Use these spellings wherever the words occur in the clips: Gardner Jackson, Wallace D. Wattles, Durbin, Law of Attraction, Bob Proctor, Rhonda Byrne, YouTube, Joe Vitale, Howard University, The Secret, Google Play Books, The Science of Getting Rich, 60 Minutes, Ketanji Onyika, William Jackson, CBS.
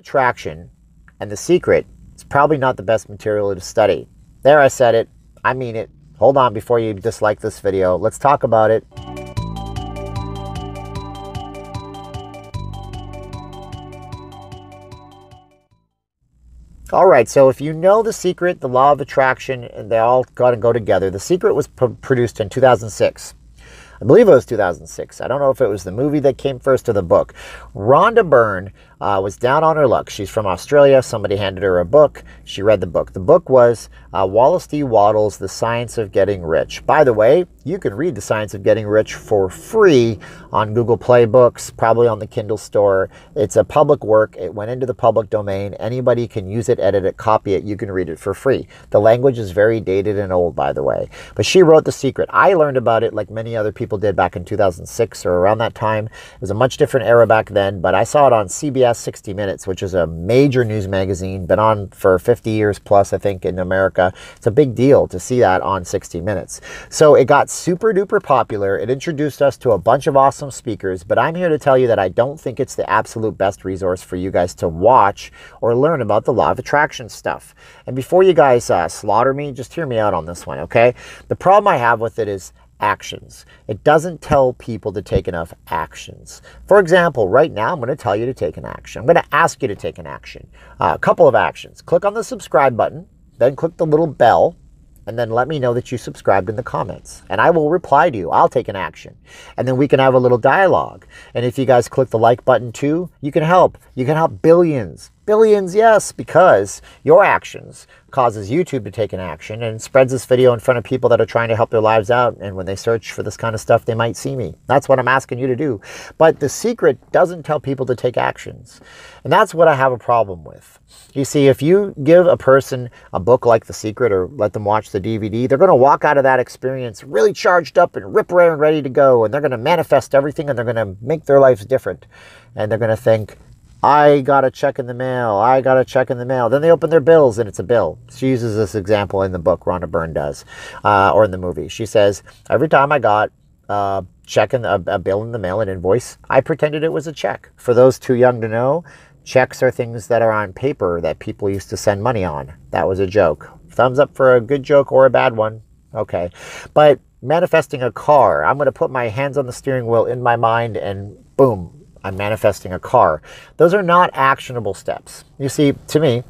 Attraction and The Secret is probably not the best material to study. There, I said it. I mean it. Hold on before you dislike this video. Let's talk about it. All right, so if you know The Secret, the Law of Attraction, and they all got to go together. The Secret was produced in 2006. I believe it was 2006. I don't know if it was the movie that came first or the book. Rhonda Byrne was down on her luck. She's from Australia. Somebody handed her a book. She read the book. The book was Wallace D. Wattles, The Science of Getting Rich. By the way, you can read The Science of Getting Rich for free on Google Play Books, probably on the Kindle store. It's a public work. It went into the public domain. Anybody can use it, edit it, copy it. You can read it for free. The language is very dated and old, by the way. But she wrote The Secret. I learned about it like many other people did back in 2006 or around that time. It was a much different era back then, but I saw it on CBS. 60 Minutes, which is a major news magazine, been on for 50 years plus, I think, in America. It's a big deal to see that on 60 Minutes. So it got super duper popular. It introduced us to a bunch of awesome speakers, but I'm here to tell you that I don't think it's the absolute best resource for you guys to watch or learn about the Law of Attraction stuff. And before you guys slaughter me, just hear me out on this one, okay? The problem I have with it is actions. It doesn't tell people to take enough actions. For example, right now I'm going to tell you to take an action. I'm going to ask you to take an action. A couple of actions. Click on the subscribe button, then click the little bell, and then let me know that you subscribed in the comments. And I will reply to you. I'll take an action. And then we can have a little dialogue. And if you guys click the like button too, you can help. You can help billions. Billions, yes, because your actions causes YouTube to take an action and spreads this video in front of people that are trying to help their lives out. And when they search for this kind of stuff, they might see me. That's what I'm asking you to do. But The Secret doesn't tell people to take actions. And that's what I have a problem with. You see, if you give a person a book like The Secret or let them watch the DVD, they're going to walk out of that experience really charged up and rip-roaring and ready to go. And they're going to manifest everything and they're going to make their lives different. And they're going to think, I got a check in the mail. I got a check in the mail. Then they open their bills and it's a bill. She uses this example in the book, Rhonda Byrne does, or in the movie. She says, every time I got a bill in the mail, an invoice, I pretended it was a check. For those too young to know, checks are things that are on paper that people used to send money on. That was a joke. Thumbs up for a good joke or a bad one. Okay. But manifesting a car, I'm going to put my hands on the steering wheel in my mind and boom. I'm manifesting a car. Those are not actionable steps. You see, to me,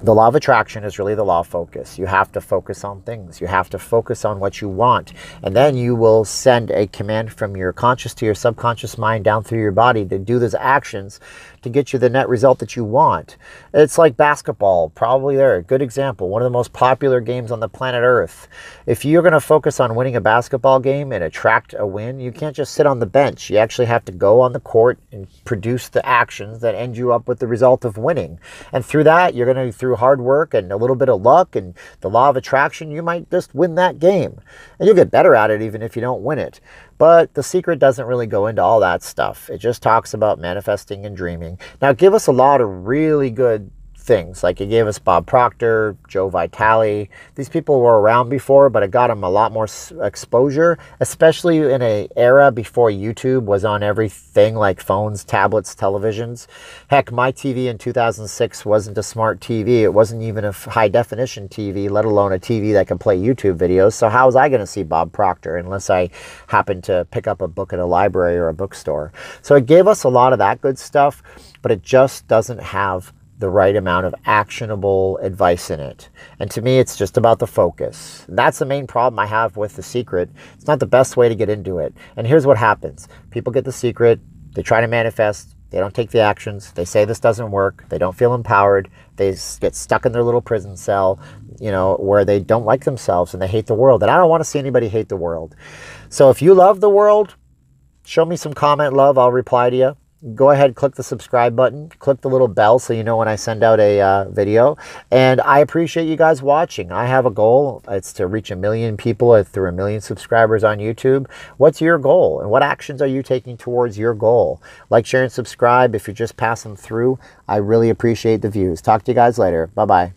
the Law of Attraction is really the law of focus. You have to focus on things. You have to focus on what you want. And then you will send a command from your conscious to your subconscious mind down through your body to do those actions to get you the net result that you want. It's like basketball, probably there. Good example. One of the most popular games on the planet Earth. If you're going to focus on winning a basketball game and attract a win, you can't just sit on the bench. You actually have to go on the court and produce the actions that end you up with the result of winning. And through that, you're going to, through hard work and a little bit of luck and the Law of Attraction, you might just win that game. And you'll get better at it even if you don't win it. But The Secret doesn't really go into all that stuff. It just talks about manifesting and dreaming. Now, give us a lot of really good things. Like it gave us Bob Proctor, Joe Vitale. These people were around before, but it got them a lot more exposure, especially in an era before YouTube was on everything like phones, tablets, televisions. Heck, my TV in 2006 wasn't a smart TV. It wasn't even a high-definition TV, let alone a TV that can play YouTube videos. So how was I going to see Bob Proctor unless I happened to pick up a book at a library or a bookstore? So it gave us a lot of that good stuff, but it just doesn't have the right amount of actionable advice in it. And to me, it's just about the focus. That's the main problem I have with The Secret. It's not the best way to get into it. And here's what happens. People get The Secret. They try to manifest. They don't take the actions. They say this doesn't work. They don't feel empowered. They get stuck in their little prison cell, you know, where they don't like themselves and they hate the world. And I don't want to see anybody hate the world. So if you love the world, show me some comment love. I'll reply to you. Go ahead, click the subscribe button, click the little bell so you know when I send out a video. And I appreciate you guys watching. I have a goal. It's to reach 1 million people through 1 million subscribers on YouTube. What's your goal? And what actions are you taking towards your goal? Like, share, and subscribe if you're just passing through. I really appreciate the views. Talk to you guys later. Bye-bye.